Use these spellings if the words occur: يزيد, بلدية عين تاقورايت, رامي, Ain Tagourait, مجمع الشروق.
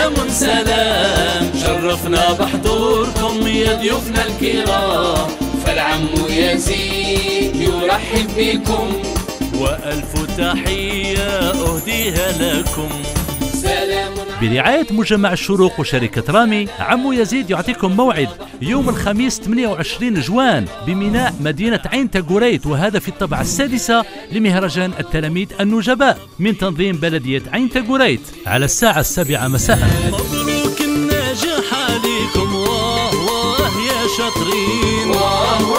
سلام سلام، شرفنا بحضوركم يا ضيوفنا الكرام، فالعم يزيد يرحب بكم وألف تحية أهديها لكم. برعاية مجمع الشروق وشركة رامي، عمو يزيد يعطيكم موعد يوم الخميس 28 جوان بميناء مدينة عين تاقورايت، وهذا في الطبعة السادسة لمهرجان التلاميذ النجباء من تنظيم بلدية عين تاقورايت على الساعة 7 مساء. مبروك النجاح عليكم، واه واه يا شاطرين.